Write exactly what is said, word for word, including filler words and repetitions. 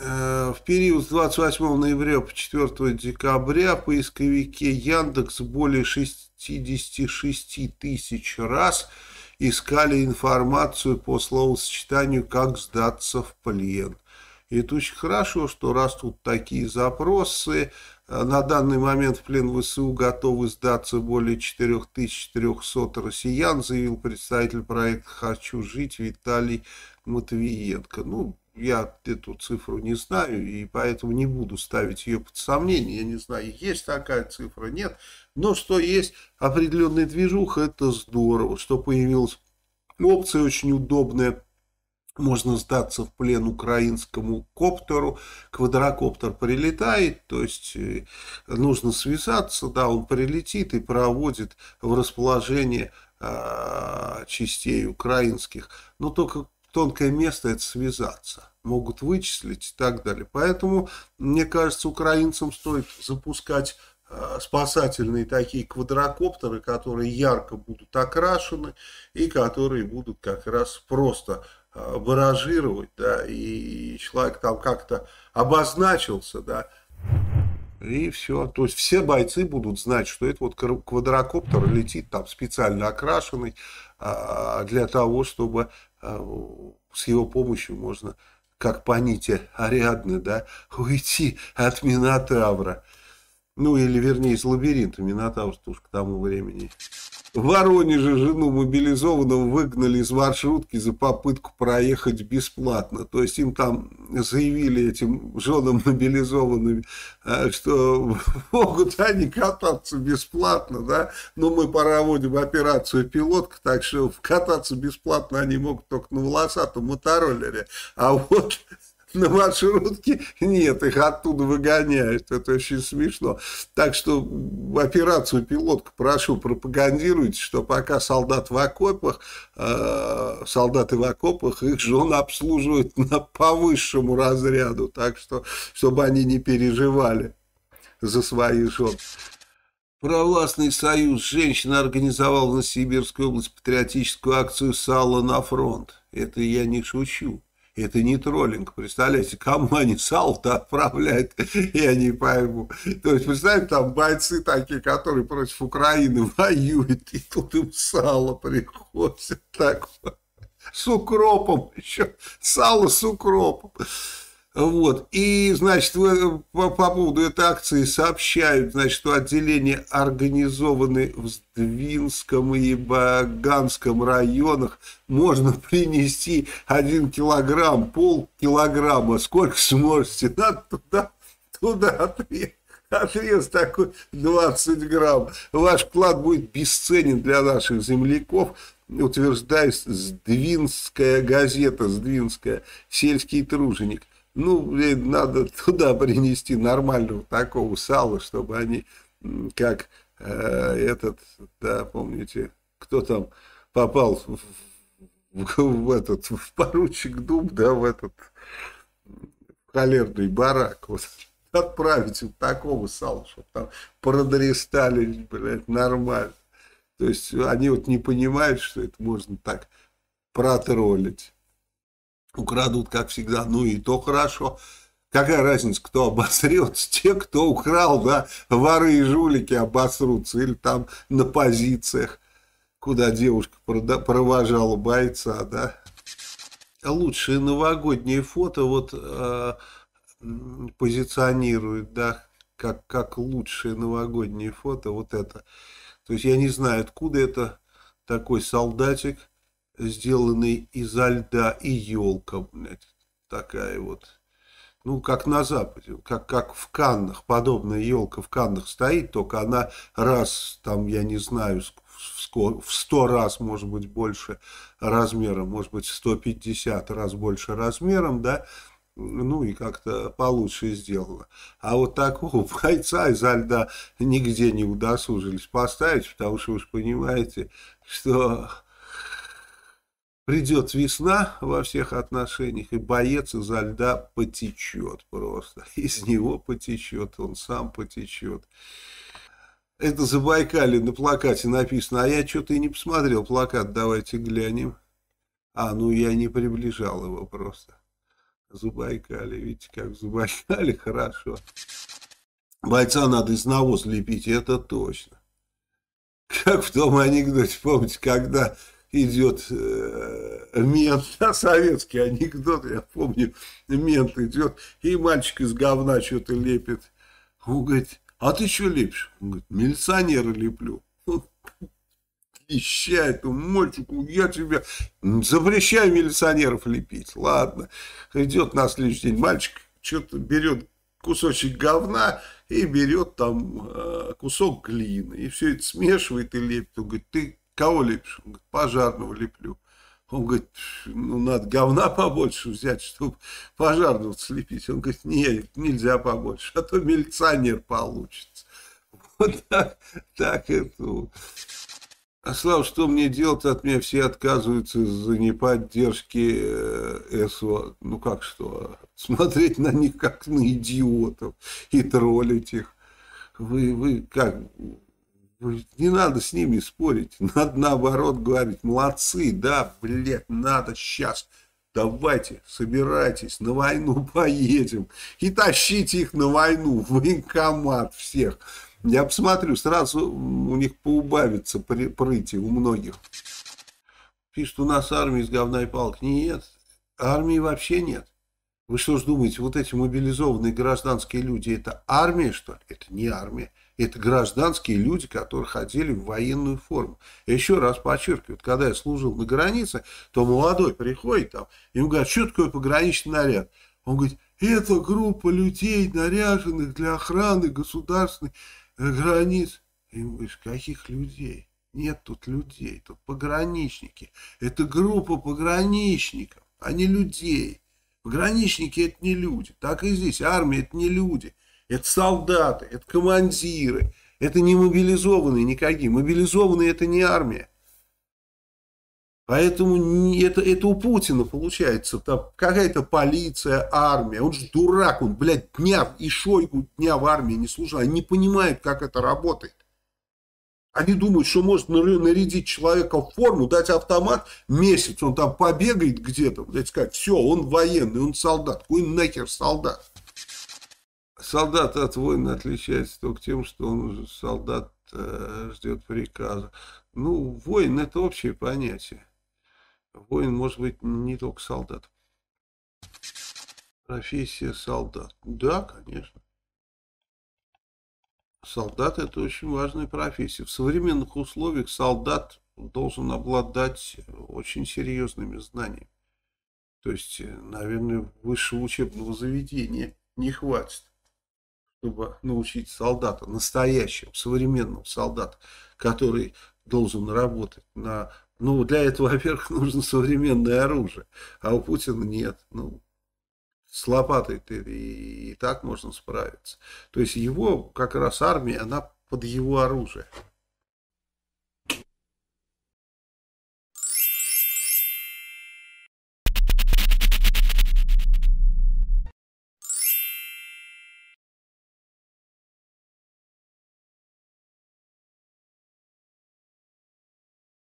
в период с двадцать восьмого ноября по четвёртое декабря поисковики Яндекс более шестидесяти шести тысяч раз искали информацию по словосочетанию «как сдаться в плен». И это очень хорошо, что растут такие запросы. На данный момент в плен ВСУ готовы сдаться более четырёх тысяч трёхсот россиян, заявил представитель проекта «Хочу жить» Виталий Матвиенко. Ну, я эту цифру не знаю, и поэтому не буду ставить ее под сомнение. Я не знаю, есть такая цифра, нет. Но что есть определенная движуха, это здорово. Что появилась опция очень удобная. Можно сдаться в плен украинскому коптеру. Квадрокоптер прилетает, то есть нужно связаться, да, он прилетит и проводит в расположение э, частей украинских. Но только тонкое место — это связаться. Могут вычислить и так далее. Поэтому, мне кажется, украинцам стоит запускать э, спасательные такие квадрокоптеры, которые ярко будут окрашены и которые будут как раз просто э, баражировать. Да, и человек там как-то обозначился, да, и все. То есть все бойцы будут знать, что это вот квадрокоптер летит там специально окрашенный э, для того, чтобы с его помощью можно, как по нити Ариадны, да, уйти от Минотавра. Ну, или, вернее, из лабиринта. Минотавр уж к тому времени. В Воронеже жену мобилизованного выгнали из маршрутки за попытку проехать бесплатно. То есть им там заявили, этим женам мобилизованным, что могут они кататься бесплатно, да. Но мы проводим операцию «Пилотка», так что кататься бесплатно они могут только на волосатом мотороллере. А вот на маршрутке нет, их оттуда выгоняют. Это очень смешно. Так что операцию «Пилотка», прошу, пропагандируйте, что пока солдат в окопах, э, солдаты в окопах, их жен обслуживают на, по высшему разряду. Так что, чтобы они не переживали за своих жен. Провластный союз женщин организовал на Сибирской области патриотическую акцию «Сала на фронт». Это я не шучу. Это не троллинг. Представляете, кому они сало-то отправляют, я не пойму. То есть, представляете, там бойцы такие, которые против Украины воюют, и тут им сало приходит. Так, с укропом еще. Сало с укропом. Вот. И, значит, по поводу этой акции сообщают, значит, что отделения организованы в Здвинском и Баганском районах. Можно принести один килограмм, полкилограмма, сколько сможете. Надо туда, туда отрезать. Отрез такой двадцать грамм. Ваш вклад будет бесценен для наших земляков, утверждает Здвинская газета, Здвинская, сельский труженик. Ну, блин, надо туда принести нормального такого сала, чтобы они, как э, этот, да, помните, кто там попал в, в, в этот, в поручик Дуб, да, в этот холерный барак, вот, отправить им такого сала, чтобы там продрестали, блядь, нормально. То есть они вот не понимают, что это можно так протроллить. Украдут, как всегда, ну и то хорошо. Какая разница, кто обосрется? Те, кто украл, да, воры и жулики обосрутся. Или там на позициях, куда девушка провожала бойца, да. Лучшие новогодние фото вот э, позиционируют, да, как, как лучшие новогодние фото вот это. То есть я не знаю, откуда это такой солдатик, сделанный изо льда, и елка, блядь, такая вот, ну, как на Западе, как, как в Каннах, подобная елка в Каннах стоит, только она раз, там, я не знаю, в сто раз, может быть, больше размером, может быть, в сто пятьдесят раз больше размером, да, ну, и как-то получше сделано. А вот такого бойца изо льда нигде не удосужились поставить, потому что, вы же понимаете, что... Придет весна во всех отношениях, и боец изо льда потечет просто. Из него потечет, он сам потечет. Это Забайкалье, на плакате написано. А я что-то и не посмотрел плакат, давайте глянем. А, ну я не приближал его просто. Забайкалье, видите, как в Забайкалье хорошо. Бойца надо из навоза лепить, это точно. Как в том анекдоте, помните, когда идет э, мент, а советский анекдот, я помню, мент идет, и мальчик из говна что-то лепит. Он говорит, а ты что лепишь? Он говорит, милиционера леплю. Ища этому мальчику, я тебя запрещаю милиционеров лепить. Ладно, идет на следующий день мальчик, что-то берет кусочек говна и берет там э, кусок глины. И все это смешивает и лепит. Он говорит, ты кого лепишь? Он говорит, пожарного леплю. Он говорит, ну надо говна побольше взять, чтобы пожарного слепить. Он говорит, нет, нельзя побольше, а то милиционер получится. Вот так, так это... А Слава, что мне делать? От меня все отказываются из-за неподдержки СО. Ну как что? Смотреть на них как на идиотов и троллить их. Вы, вы как? Вы, не надо с ними спорить. Надо наоборот говорить. Молодцы, да, блядь, надо сейчас. Давайте, собирайтесь, на войну поедем. И тащите их на войну, в военкомат всех. Я посмотрю, сразу у них поубавится прыти у многих. Пишут, у нас армии из говна и палок. Нет, армии вообще нет. Вы что ж думаете, вот эти мобилизованные гражданские люди, это армия, что ли? Это не армия. Это гражданские люди, которые ходили в военную форму. Еще раз подчеркиваю, когда я служил на границе, то молодой приходит там, и ему говорят, что такое пограничный наряд? Он говорит, это группа людей, наряженных для охраны государственной границ. И говоришь, каких людей? Нет тут людей, тут пограничники. Это группа пограничников, а не людей. Пограничники это не люди. Так и здесь. Армия это не люди. Это солдаты, это командиры. Это не мобилизованные никакие. Мобилизованные это не армия. Поэтому это, это у Путина получается, какая-то полиция, армия, он же дурак, он, блядь, дня и Шойгу дня в армии не служил, они не понимают, как это работает. Они думают, что может нарядить человека в форму, дать автомат, месяц он там побегает где-то, блядь, сказать, все, он военный, он солдат, какой нахер солдат. Солдат от воина отличается только тем, что он уже солдат э, ждет приказа. Ну, воин это общее понятие. Воин может быть не только солдат. Профессия солдат. Да, конечно. Солдат это очень важная профессия. В современных условиях солдат должен обладать очень серьезными знаниями. То есть, наверное, высшего учебного заведения не хватит, чтобы научить солдата, настоящего, современного солдата, который должен работать на... Ну, для этого, во-первых, нужно современное оружие, а у Путина нет. Ну, с лопатой -то и, и так можно справиться. То есть его, как раз армия, она под его оружие.